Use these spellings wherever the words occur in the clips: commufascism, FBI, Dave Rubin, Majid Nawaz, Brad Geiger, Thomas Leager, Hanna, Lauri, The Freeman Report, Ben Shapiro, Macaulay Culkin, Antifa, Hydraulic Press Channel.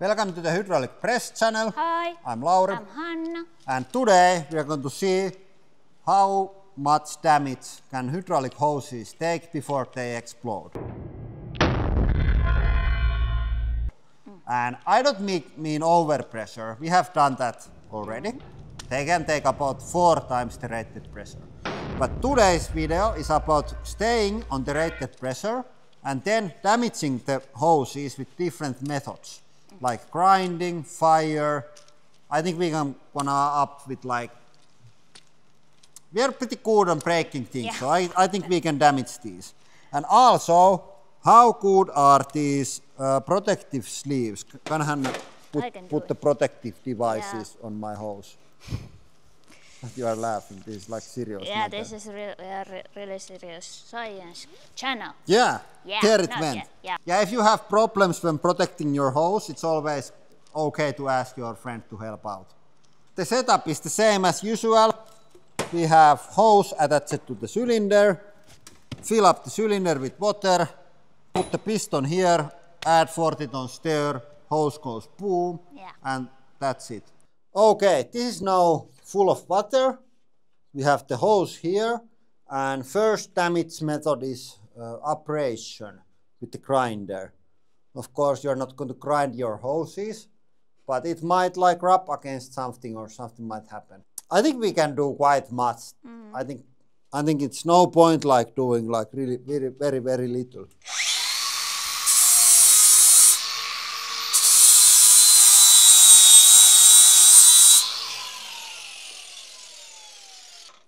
Welcome to the Hydraulic Press Channel. Hi, I'm Lauri. I'm Hanna. And today we are going to see how much damage can hydraulic hoses take before they explode. And I don't mean overpressure. We have done that already. They can take about 4 times the rated pressure. But today's video is about staying on the rated pressure and then damaging the hoses with different methods, like grinding, fire. I think we can gonna up with like, we are pretty good on breaking things, yeah. So I think we can damage these. And also, how good are these protective sleeves? Can Hanna put the protective devices on my hose? You are laughing. This is like serious. Yeah, matter. This is really serious science channel. Yeah, there it went. Yeah, if you have problems when protecting your hose, it's always okay to ask your friend to help out. The setup is the same as usual. We have hose attached to the cylinder. Fill up the cylinder with water. Put the piston here. Add 40 ton stir. Hose goes boom. Yeah. And that's it. Okay, this is now full of water. We have the hose here, and first damage method is abrasion with the grinder. Of course, you're not going to grind your hoses, but it might like rub against something or something might happen. I think we can do quite much. I think it's no point like doing like really very little.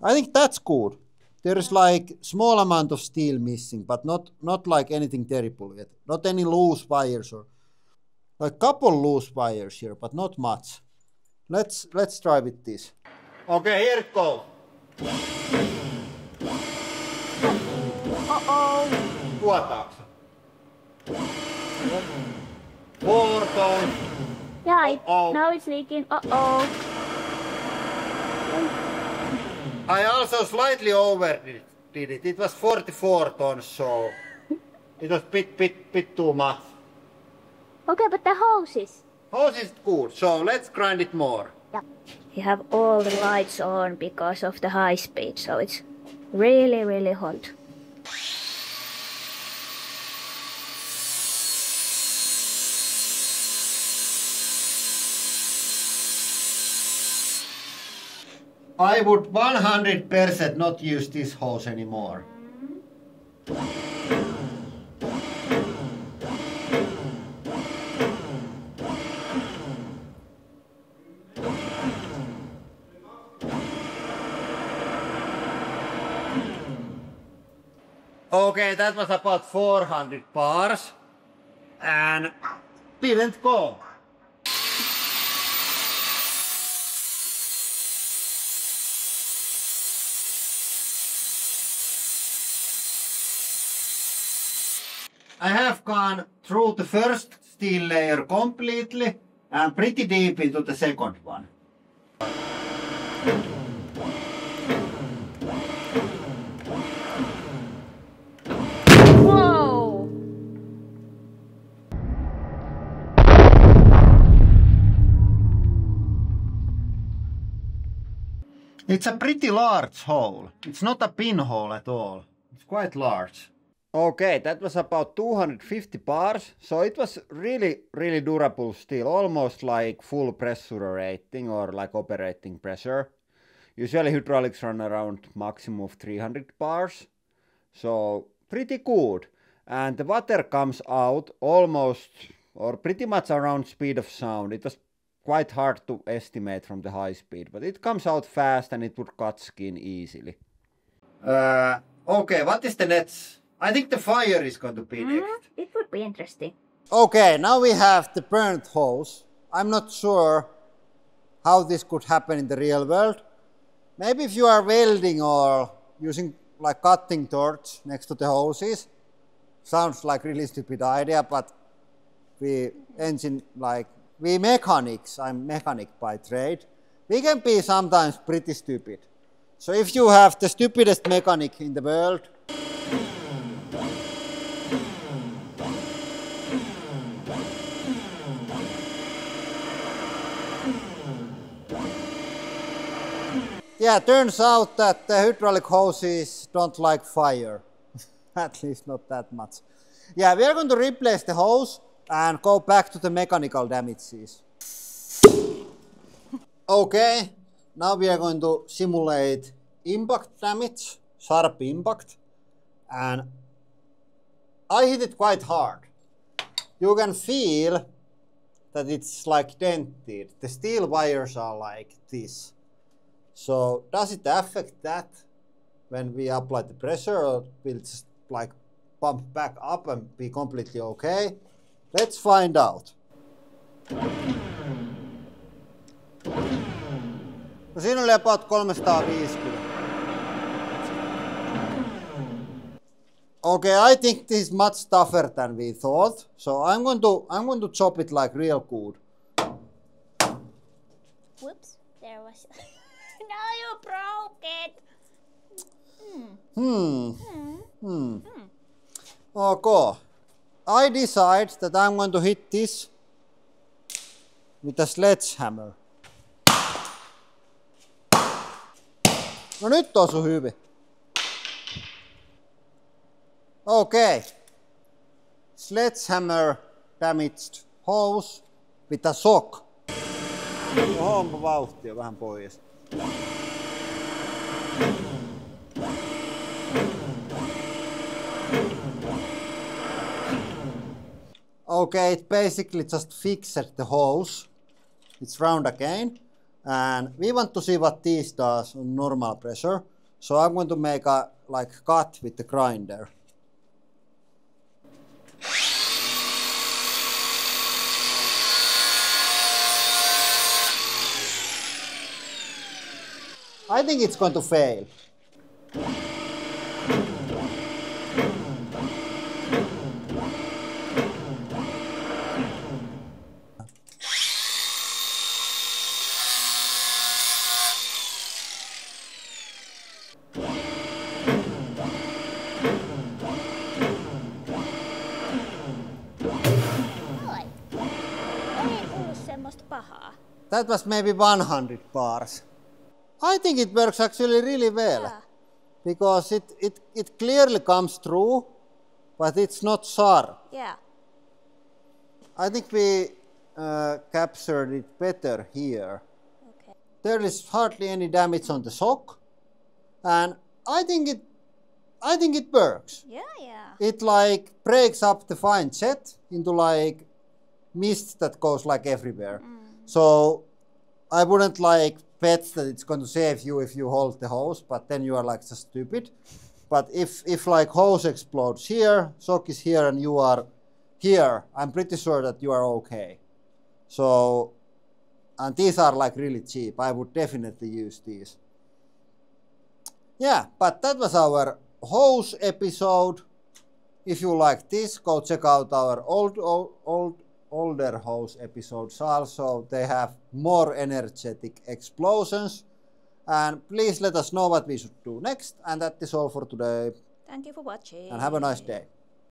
I think that's good. There is like small amount of steel missing, but not like anything terrible yet. Not any loose wires or a couple loose wires here, but not much. Let's try with this. Okay, here it goes. Tuotaaks? 4 tons. Yeah, now it's leaking. I also slightly overdid it. It was 44 tons, so it was bit too much. Okay, but the hoses? Hose is good, so let's grind it more. Yeah. You have all the lights on because of the high speed, so it's really hot. I would 100% not use this hose anymore. Okay, that was about 400 bars and didn't go. I have gone through the first steel layer completely and pretty deep into the second one. Whoa! It's a pretty large hole. It's not a pinhole at all. It's quite large. Okay, that was about 250 bars, so it was really durable steel, almost like full pressure rating or like operating pressure. Usually hydraulics run around maximum of 300 bars, so pretty good. And the water comes out almost or pretty much around speed of sound. It was quite hard to estimate from the high speed, but it comes out fast and it would cut skin easily. Okay, what is the next? I think the fire is going to be next. It would be interesting. Okay, now we have the burnt hose. I'm not sure how this could happen in the real world. Maybe if you are welding or using like cutting torch next to the hoses. Sounds like really stupid idea, but we mechanics, I'm mechanic by trade, we can be sometimes pretty stupid. So if you have the stupidest mechanic in the world, Yeah, turns out that the hydraulic hoses don't like fire, at least not that much. Yeah, we are going to replace the hose and go back to the mechanical damages. Okay, now we are going to simulate impact damage, sharp impact, and I hit it quite hard. You can feel that it's like dented. The steel wires are like this. So does it affect that when we apply the pressure, or will it just like pump back up and be completely okay? Let's find out. No, siinä oli about 350. Okay, I think this is much tougher than we thought. So I'm going to chop it like real good. Whoops, there was no, you broke it. Okay. I decide that I'm going to hit this with a sledgehammer. No, nyt osu hyvin. Okay. Sledgehammer damaged hose with a sock. Onpa vauhtia vähän pois. Okay, it basically just fixed the hose. It's round again. And we want to see what this does on normal pressure. So I'm going to make a like cut with the grinder. I think it's going to fail. That was maybe 100 bars. I think it works actually really well, yeah. Because it clearly comes through, but it's not sharp. Yeah. I think we captured it better here. Okay. There is hardly any damage on the sock, and I think it works. Yeah, yeah. It like breaks up the fine jet into like mist that goes like everywhere. So I wouldn't like bet that it's going to save you if you hold the hose, but then you are like just stupid. But if like hose explodes here, sock is here and you are here, I'm pretty sure that you are okay. So, and these are like really cheap. I would definitely use these. Yeah, but that was our hose episode. If you like this, go check out our older hose episodes also. They have more energetic explosions. And please let us know what we should do next. And that is all for today. Thank you for watching. And have a nice day.